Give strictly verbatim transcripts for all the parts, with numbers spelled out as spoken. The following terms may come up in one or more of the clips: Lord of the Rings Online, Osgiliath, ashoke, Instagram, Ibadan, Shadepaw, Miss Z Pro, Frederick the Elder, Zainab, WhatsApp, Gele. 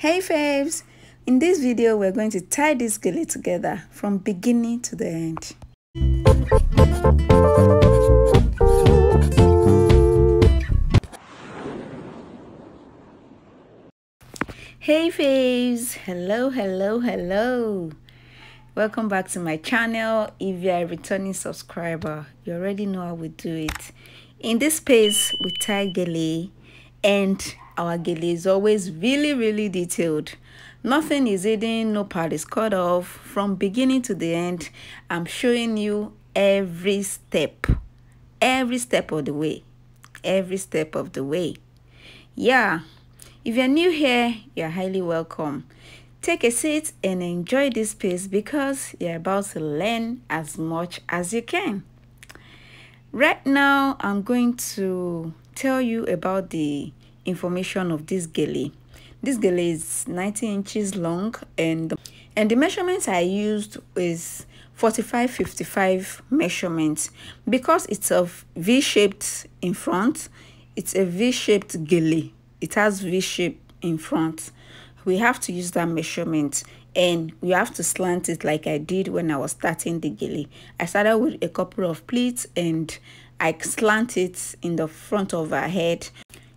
Hey faves! In this video we're going to tie this gele together from beginning to the end. Hey faves! Hello, hello, hello! Welcome back to my channel. If you are a returning subscriber, you already know how we do it. In this space we tie gele, and our gele is always really really detailed. Nothing is hidden, no part is cut off. From beginning to the end, I'm showing you every step every step of the way every step of the way yeah. If you're new here, you're highly welcome. Take a seat and enjoy this piece because you're about to learn as much as you can. Right now I'm going to tell you about the information of this gele. This gele is ninety inches long, and and the measurements I used is forty-five fifty-five measurements because it's a V-shaped in front. It's a V-shaped gele. It has V-shape in front. We have to use that measurement, and we have to slant it like I did when I was starting the gele. I started with a couple of pleats and I slant it in the front of our head,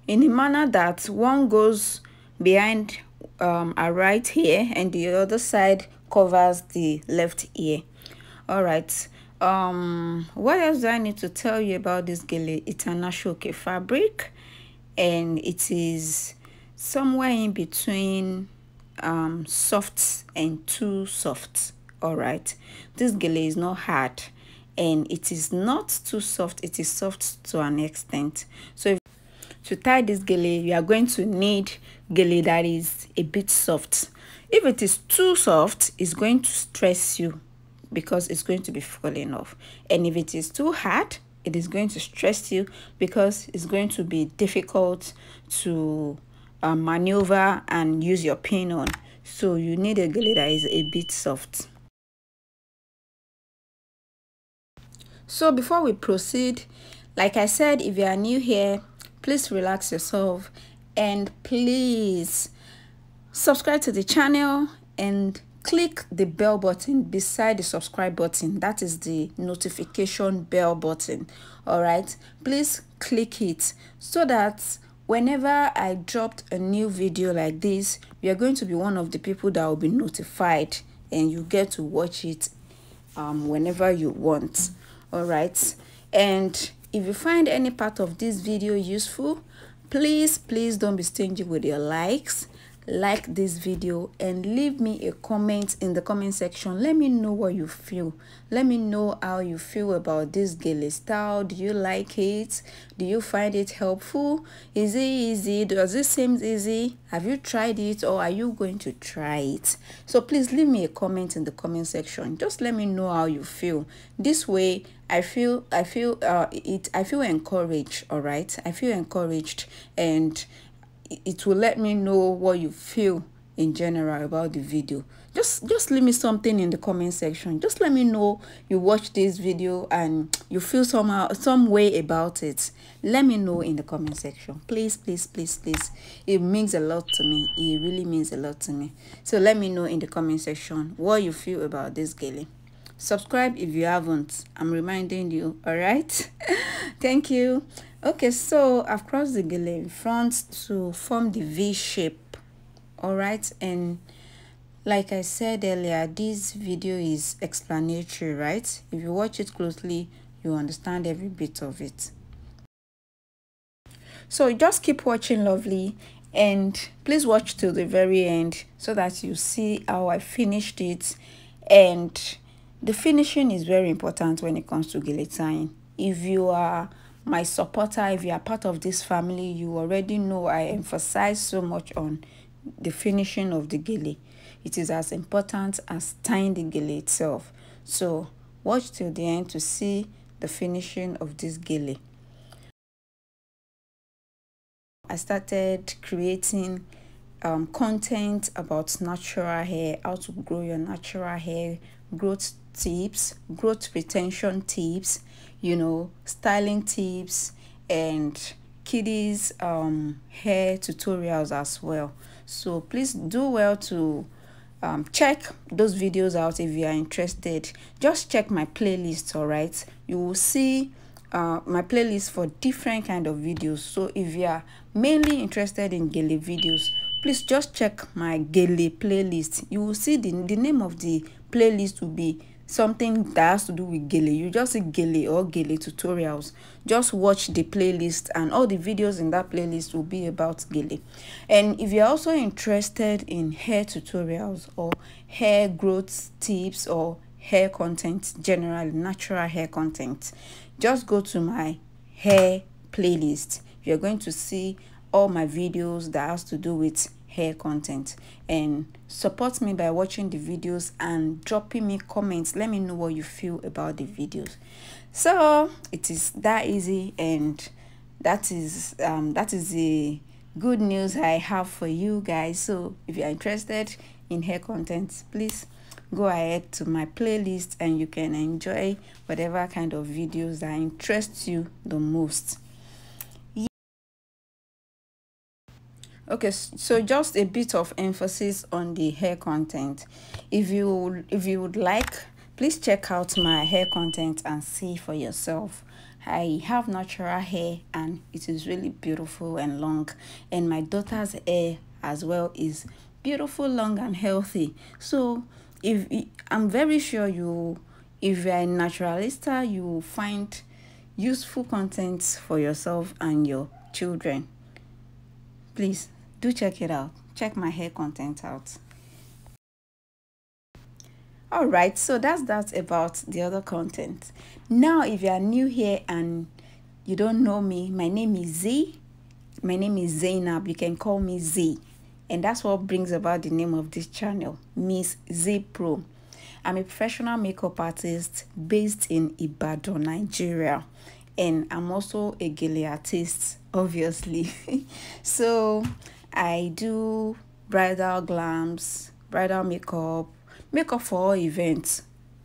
in a manner that one goes behind um, our right ear and the other side covers the left ear. All right. Um, what else do I need to tell you about this gele? It's an ashoke fabric, and it is somewhere in between um, soft and too soft. All right. This gele is not hard, and it is not too soft. It is soft to an extent. So if to tie this gele, you are going to need gele that is a bit soft. If it is too soft, it's going to stress you because it's going to be falling off. And if it is too hard, it is going to stress you because it's going to be difficult to uh, maneuver and use your pin on. So you need a gele that is a bit soft. So before we proceed, like I said, if you are new here, please relax yourself and please subscribe to the channel and click the bell button beside the subscribe button. That is the notification bell button. All right, please click it so that whenever I dropped a new video like this, you're going to be one of the people that will be notified, and you get to watch it um, whenever you want. All right. And if you find any part of this video useful, please, please don't be stingy with your likes. Like this video and leave me a comment in the comment section. Let me know what you feel. Let me know how you feel about this gele style. Do you like it? Do you find it helpful? Is it easy? Does it seem easy? Have you tried it, or are you going to try it? So please leave me a comment in the comment section. Just let me know how you feel. This way, I feel I feel uh, it I feel encouraged. All right, I feel encouraged, and it will let me know what you feel in general about the video. Just just leave me something in the comment section. Just let me know you watch this video and you feel somehow some way about it. Let me know in the comment section. Please, please, please, please. It means a lot to me. It really means a lot to me. So let me know in the comment section what you feel about this gele. Subscribe if you haven't. I'm reminding you, all right? Thank you. Okay, so I've crossed the gele in front to form the V shape. All right, and like I said earlier, this video is explanatory, right? If you watch it closely, you understand every bit of it. So just keep watching, lovely, and please watch till the very end so that you see how I finished it. And the finishing is very important when it comes to gele tying. If you are my supporter, if you are part of this family, you already know I emphasize so much on the finishing of the gele. It is as important as tying the gele itself. So watch till the end to see the finishing of this gele. I started creating um, content about natural hair, how to grow your natural hair, growth tips, growth retention tips, you know, styling tips, and kiddies um hair tutorials as well. So please do well to um, check those videos out if you are interested. Just check my playlist, all right? You will see uh, my playlist for different kind of videos. So if you are mainly interested in Gele videos, please just check my Gele playlist. You will see the, the name of the playlist will be something that has to do with Gele. You just see Gele or Gele tutorials. Just watch the playlist and all the videos in that playlist will be about Gele. And if you're also interested in hair tutorials or hair growth tips or hair content, general natural hair content, just go to my hair playlist. You're going to see all my videos that has to do with hair content, and support me by watching the videos and dropping me comments. Let me know what you feel about the videos. So it is that easy, and that is um that is the good news I have for you guys. So if you are interested in hair content, please go ahead to my playlist and you can enjoy whatever kind of videos that interest you the most. Okay, so just a bit of emphasis on the hair content. If you if you would like, please check out my hair content and see for yourself. I have natural hair and it is really beautiful and long, and my daughter's hair as well is beautiful, long and healthy. So if I'm very sure you, if you're a naturalista, you will find useful content for yourself and your children. Please do check it out. Check my hair content out. All right, so that's that about the other content. Now, if you are new here and you don't know me, my name is Z. My name is Zainab. You can call me Z. And that's what brings about the name of this channel, Miss Z Pro. I'm a professional makeup artist based in Ibadan, Nigeria. And I'm also a Gele artist, obviously. So I do bridal glams, bridal makeup, makeup for all events,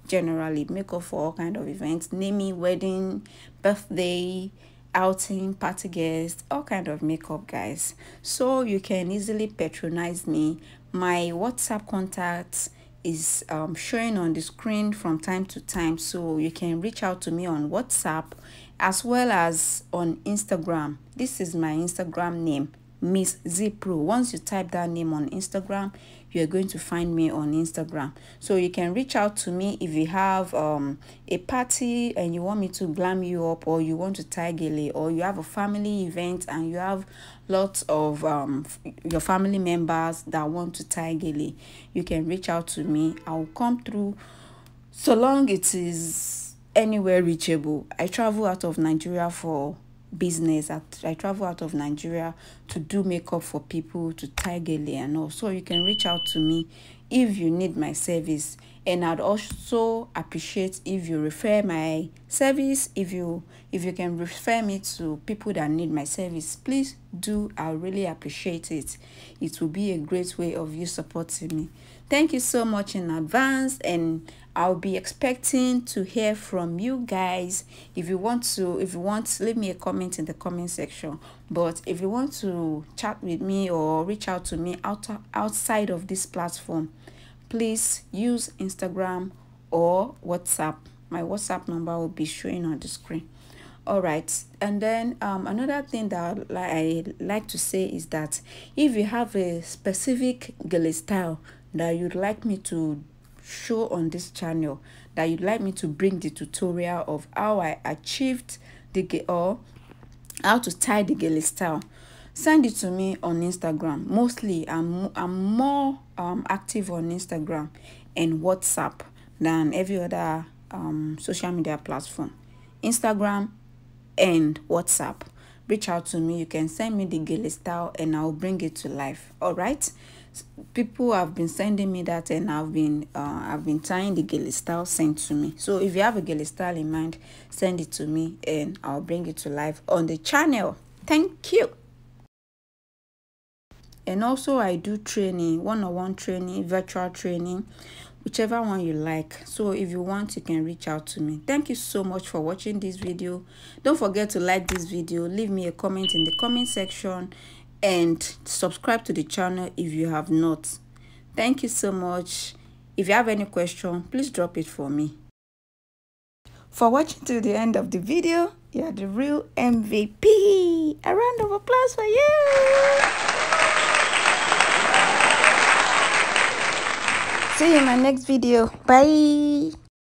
generally makeup for all kind of events, naming wedding, birthday, outing, party guests, all kind of makeup, guys. So you can easily patronize me. My WhatsApp contacts is um, showing on the screen from time to time, so you can reach out to me on WhatsApp as well as on Instagram. This is my Instagram name, Miss Z Pro. Once you type that name on Instagram, you're going to find me on Instagram. So you can reach out to me if you have um a party and you want me to glam you up, or you want to tie Gele, or you have a family event and you have lots of um your family members that want to tie Gele. You can reach out to me. I'll come through, so long it is anywhere reachable. I travel out of Nigeria for business. I, I travel out of Nigeria to do makeup for people, to tie Gele and all. So you can reach out to me if you need my service, and I'd also appreciate if you refer my service. If you if you can refer me to people that need my service, please do. I really appreciate it. It will be a great way of you supporting me. Thank you so much in advance, and I'll be expecting to hear from you guys. If you want to, if you want, leave me a comment in the comment section. But if you want to chat with me or reach out to me out, outside of this platform, please use Instagram or WhatsApp. My WhatsApp number will be showing on the screen. All right, and then um, another thing that I like to say is that if you have a specific Gele style that you'd like me to show on this channel, that you'd like me to bring the tutorial of how I achieved the or how to tie the Gele style, send it to me on Instagram. Mostly i'm i'm more um active on Instagram and WhatsApp than every other um social media platform. Instagram and WhatsApp. Reach out to me. You can send me the Gele style and I'll bring it to life. All right, people have been sending me that, and I've been uh, I've been tying the Gele style sent to me. So if you have a Gele style in mind, send it to me and I'll bring it to life on the channel. Thank you. And also I do training, one-on-one training, virtual training, whichever one you like. So if you want, you can reach out to me. Thank you so much for watching this video. Don't forget to like this video, leave me a comment in the comment section, and subscribe to the channel if you have not. Thank you so much. If you have any question, please drop it for me. For watching till the end of the video, you are the real M V P. A round of applause for you. See you in my next video. Bye.